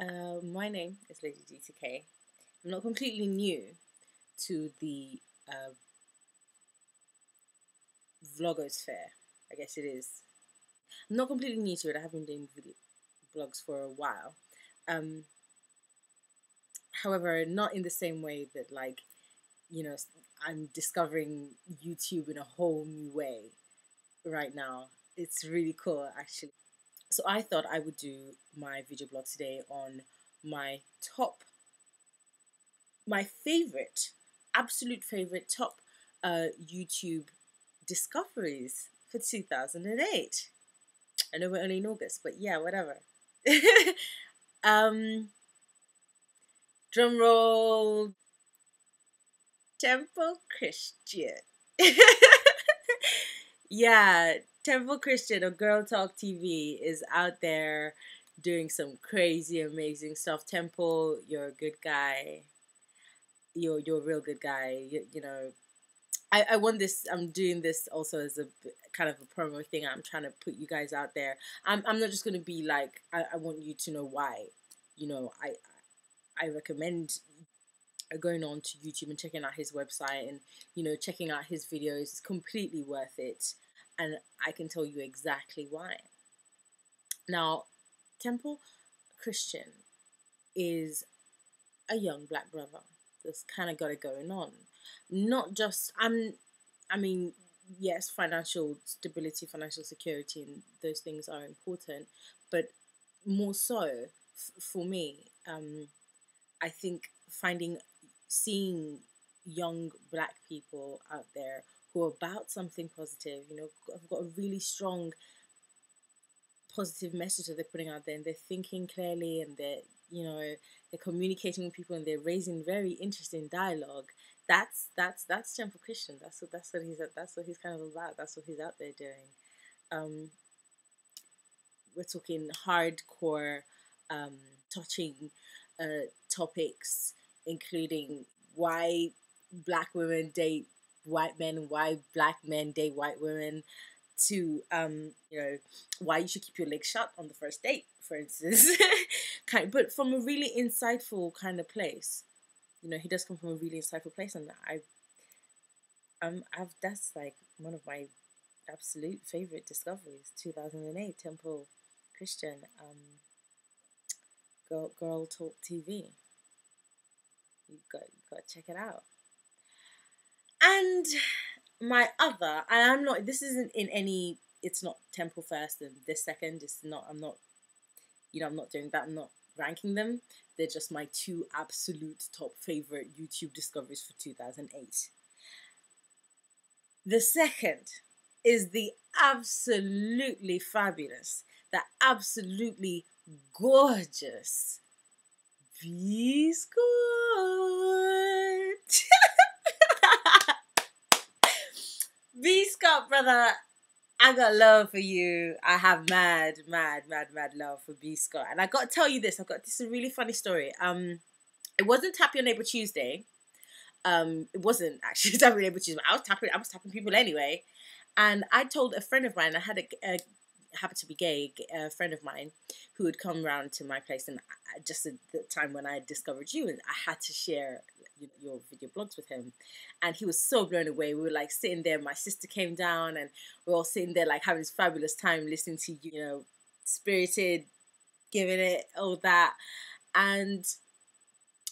My name is Lady DTK. I'm not completely new to the vlogosphere, I guess it is. I'm not completely new to it. I have been doing video blogs for a while. However, not in the same way that, like, you know, I'm discovering YouTube in a whole new way right now. It's really cool, actually. So I thought I would do my video blog today on my absolute favorite top YouTube discoveries for 2008. I know we're only in August, but yeah, whatever. Drum roll. Temple Christian. Yeah, Temple Christian or GurlTalkkTV is out there doing some crazy, amazing stuff. Temple, you're a good guy. You're a real good guy. You know, I want this. I'm doing this also as a kind of a promo thing. I'm trying to put you guys out there. I'm not just gonna be like, I want you to know why. You know, I recommend going on to YouTube and checking out his website and, you know, checking out his videos. It's completely worth it. And I can tell you exactly why. Now, Temple Christian is a young black brother that's kind of got it going on. Not just, I mean, yes, financial stability, financial security, and those things are important. But more so, for me, I think seeing young black people out there who are about something positive, you know, have got a really strong positive message that they're putting out there, and they're thinking clearly, and they're, you know, they're communicating with people, and they're raising very interesting dialogue. That's Temple Christian. That's what he's kind of about. That's what he's out there doing. We're talking hardcore, touching topics, including why black women date white men and why black men date white women, to you know, why you should keep your legs shut on the first date, for instance. But from a really insightful kind of place. You know, he does come from a really insightful place, and that's like one of my absolute favorite discoveries, 2008, Temple Christian, GurlTalkkTV. You got to check it out. And my other, and I'm not, this isn't in any, it's not Temple first and this second. It's not, I'm not, you know, I'm not doing that. I'm not ranking them. They're just my two absolute top favorite YouTube discoveries for 2008. The second is the absolutely fabulous, the absolutely gorgeous B.Scott. B.Scott, brother, I got love for you. I have mad love for B.Scott. And I got to tell you this. This is a really funny story. It wasn't Tap Your Neighbor Tuesday. It wasn't actually Tap Your Neighbor Tuesday. I was tapping people anyway. And I told a friend of mine, I had a happened to be gay, a friend of mine who had come round to my place, and just at the time when I discovered you, and I had to share your video blogs with him, and he was so blown away. We were like sitting there, my sister came down, and we were all sitting there like having this fabulous time listening to you, know, spirited, giving it all that, and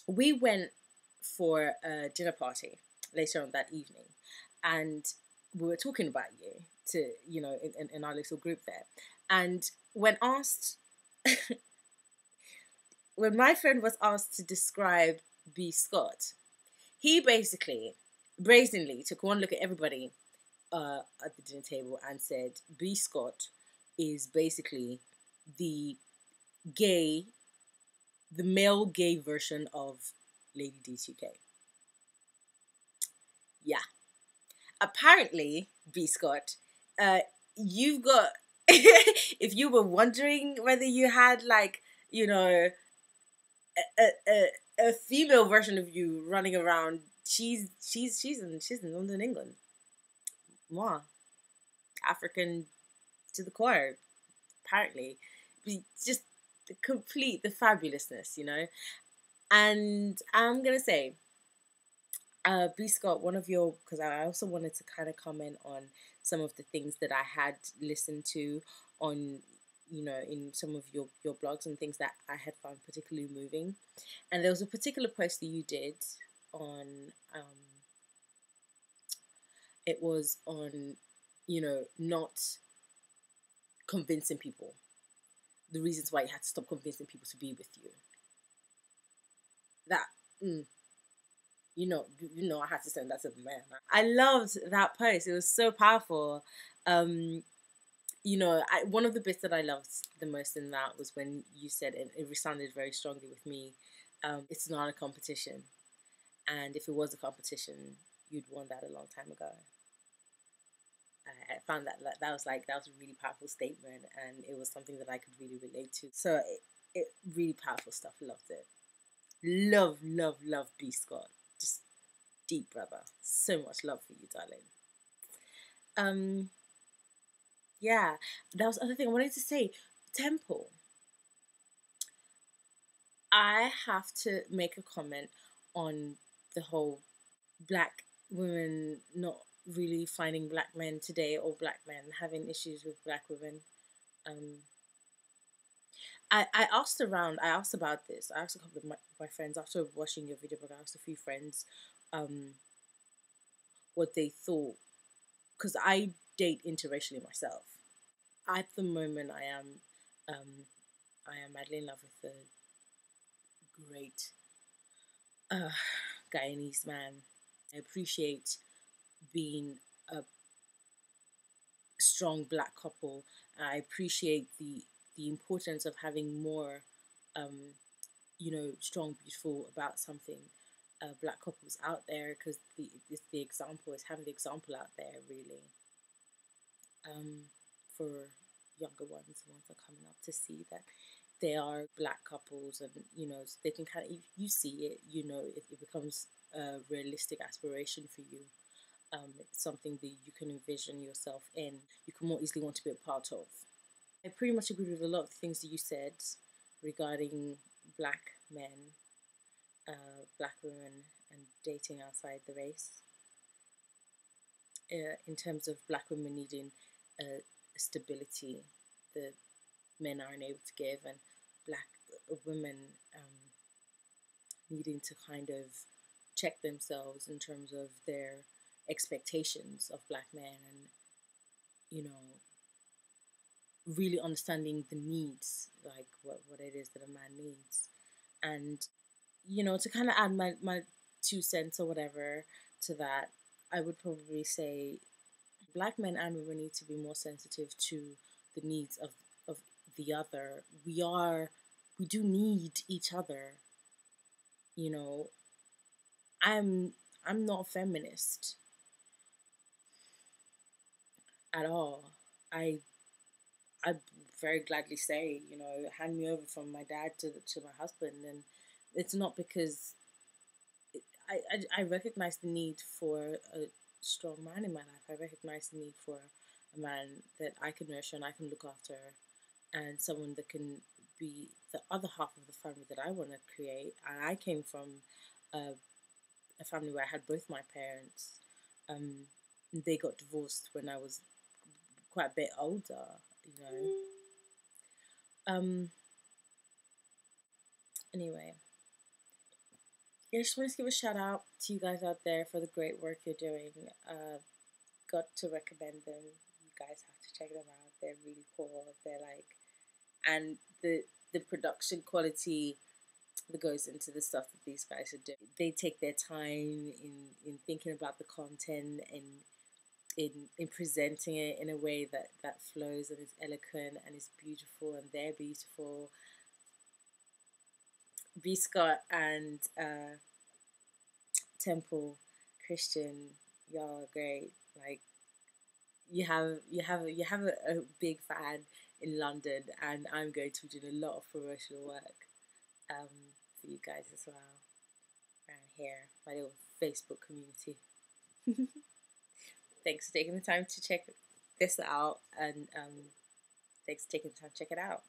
we went for a dinner party later on that evening, and we were talking about you to, you know, in our little group there. And when asked, when my friend was asked to describe B.Scott, he basically brazenly took one look at everybody at the dinner table and said, B.Scott is basically the male gay version of Lady DTK. Yeah. Apparently, B.Scott, you've got, if you were wondering whether you had, like, you know, a female version of you running around, she's in London, England. Moi. African to the core, apparently. Just complete the fabulousness, you know. And I'm gonna say, B.Scott, one of your, because I also wanted to kind of comment on some of the things that I had listened to on, you know, in some of your blogs and things that I had found particularly moving. And there was a particular post that you did on, it was on, you know, not convincing people, the reasons why you had to stop convincing people to be with you. That, you know, I had to send that to the man. I loved that post. It was so powerful. You know, one of the bits that I loved the most in that was when you said, and it resounded very strongly with me, it's not a competition. And if it was a competition, you'd won that a long time ago. I found that that was a really powerful statement, and it was something that I could really relate to. So it really powerful stuff. Loved it. Love, love, love B.Scott. Just deep, brother. So much love for you, darling. Yeah, that was the other thing I wanted to say. Temple. I have to make a comment on the whole black women not really finding black men today, or black men having issues with black women. I asked around, I asked about this, I asked a couple of my friends, after watching your video, but I asked a few friends what they thought, because I date interracially myself. At the moment I am madly in love with a great Guyanese man. I appreciate being a strong black couple. I appreciate the importance of having more, you know, strong, beautiful, about something black couples out there, because the example is having the example out there, really, for younger ones, the ones that are coming up, to see that they are black couples, and, you know, they can kind of, if you see it, you know, it becomes a realistic aspiration for you. It's something that you can envision yourself in, you can more easily want to be a part of. I pretty much agree with a lot of the things that you said regarding black men, black women, and dating outside the race. In terms of black women needing a stability that men aren't able to give, and black women needing to kind of check themselves in terms of their expectations of black men, and, you know, really understanding the needs, like what it is that a man needs. And, you know, to kind of add my 2 cents or whatever to that, I would probably say black men and women need to be more sensitive to the needs of the other. We do need each other, you know. I'm not a feminist at all. I very gladly say, you know, hand me over from my dad to my husband, and it's not because I recognize the need for a strong man in my life. I recognize the need for a man that I can nurture and I can look after, and someone that can be the other half of the family that I want to create. And I came from a family where I had both my parents. They got divorced when I was quite a bit older, you know. Anyway, yeah, I just want to give a shout out to you guys out there for the great work you're doing. Got to recommend them. You guys have to check them out. They're really cool. They're like, and the production quality that goes into the stuff that these guys are doing. They take their time in thinking about the content, and in presenting it in a way that flows and is eloquent and is beautiful, and they're beautiful. B.Scott and Temple Christian, y'all are great. Like, you have a big fan in London, and I'm going to be doing a lot of promotional work for you guys as well around here, my little Facebook community. Thanks for taking the time to check this out, and thanks for taking the time to check it out.